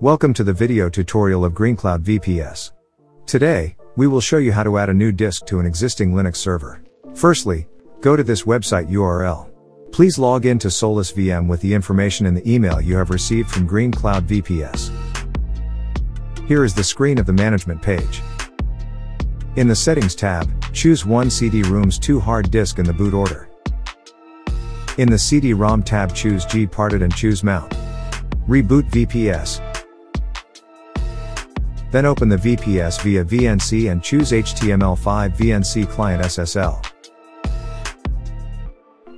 Welcome to the video tutorial of GreenCloud VPS. Today, we will show you how to add a new disk to an existing Linux server. Firstly, go to this website URL. Please log in to SolusVM with the information in the email you have received from GreenCloud VPS. Here is the screen of the management page. In the Settings tab, choose 1 CD-ROM's 2 hard disk in the boot order. In the CD-ROM tab choose GParted and choose Mount. Reboot VPS. Then open the VPS via VNC and choose HTML5 VNC client SSL.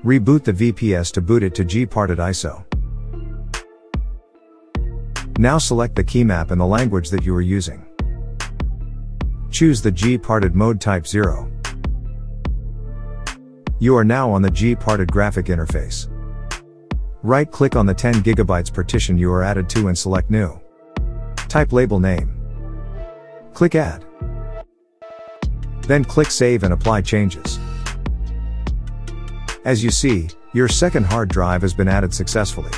Reboot the VPS to boot it to GParted ISO. Now select the key map and the language that you are using. Choose the GParted mode type 0. You are now on the GParted graphic interface. Right-click on the 10 GB partition you are added to and select New. Type label name. Click Add. Then click Save and Apply Changes. As you see, your second hard drive has been added successfully.